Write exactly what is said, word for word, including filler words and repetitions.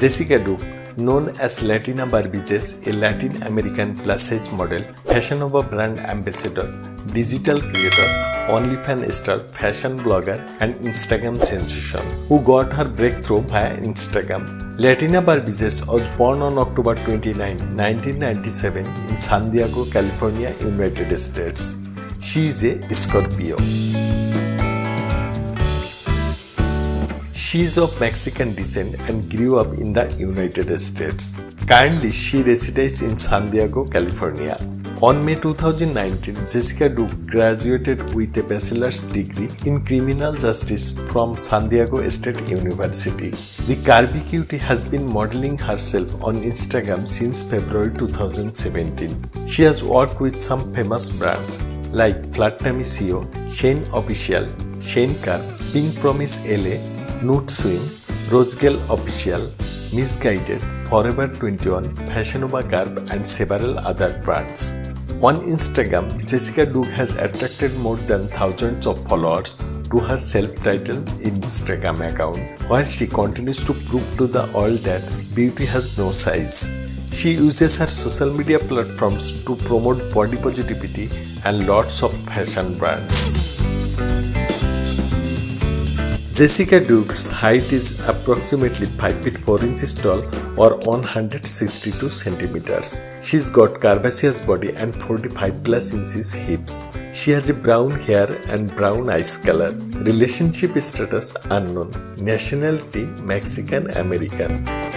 Jessica Duque, known as Latina Barbie Jess, a Latin American plus-size model, Fashion Nova brand ambassador, digital creator, OnlyFans star, fashion blogger, and Instagram sensation, who got her breakthrough via Instagram. Latina Barbie Jess was born on October twenty-ninth, nineteen ninety-seven in San Diego, California, United States. She is a Scorpio. She is of Mexican descent and grew up in the United States. Currently, she resides in San Diego, California. On May two thousand nineteen, Jessica Duque graduated with a bachelor's degree in criminal justice from San Diego State University. The curvy cutie has been modeling herself on Instagram since February two thousand seventeen. She has worked with some famous brands like Flatamisio, Shein Official, Shein Curve, Pink Promise L A, Nude Swim, Rosegal Official, Misguided, Forever twenty-one, Fashion Nova Curve, and several other brands. On Instagram, Jessica Duque has attracted more than thousands of followers to her self-titled Instagram account, where she continues to prove to the world that beauty has no size. She uses her social media platforms to promote body positivity and lots of fashion brands. Jessica Duque's height is approximately five feet four inches tall or one hundred sixty-two centimeters. She's got curvaceous body and forty-five plus inches hips. She has a brown hair and brown eyes color. Relationship status unknown. Nationality Mexican American.